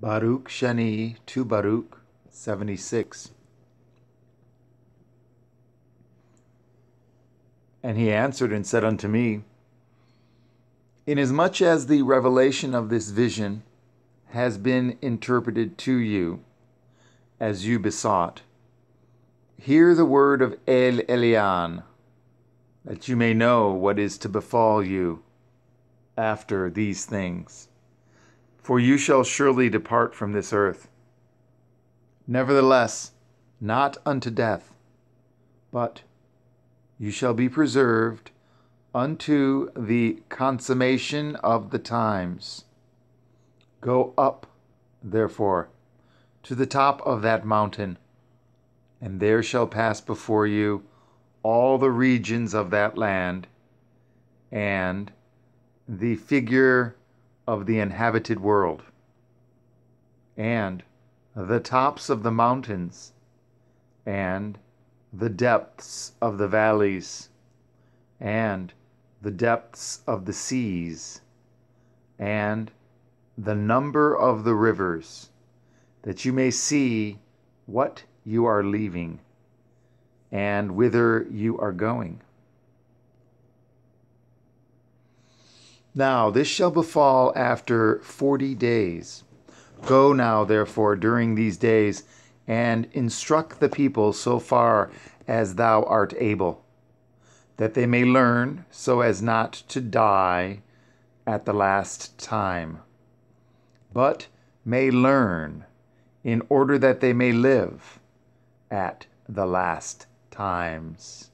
Baruch Shani to Baruch 76. And he answered and said unto me, Inasmuch as the revelation of this vision has been interpreted to you, as you besought, hear the word of El Elyon, that you may know what is to befall you after these things. For you shall surely depart from this earth. Nevertheless, not unto death, but you shall be preserved unto the consummation of the times. Go up, therefore, to the top of that mountain, and there shall pass before you all the regions of that land, and the figure of the inhabited world, and the tops of the mountains, and the depths of the valleys, and the depths of the seas, and the number of the rivers, that you may see what you are leaving, and whither you are going. Now this shall befall after 40 days. Go now, therefore, during these days, and instruct the people so far as thou art able, that they may learn, so as not to die at the last time, but may learn in order that they may live at the last times.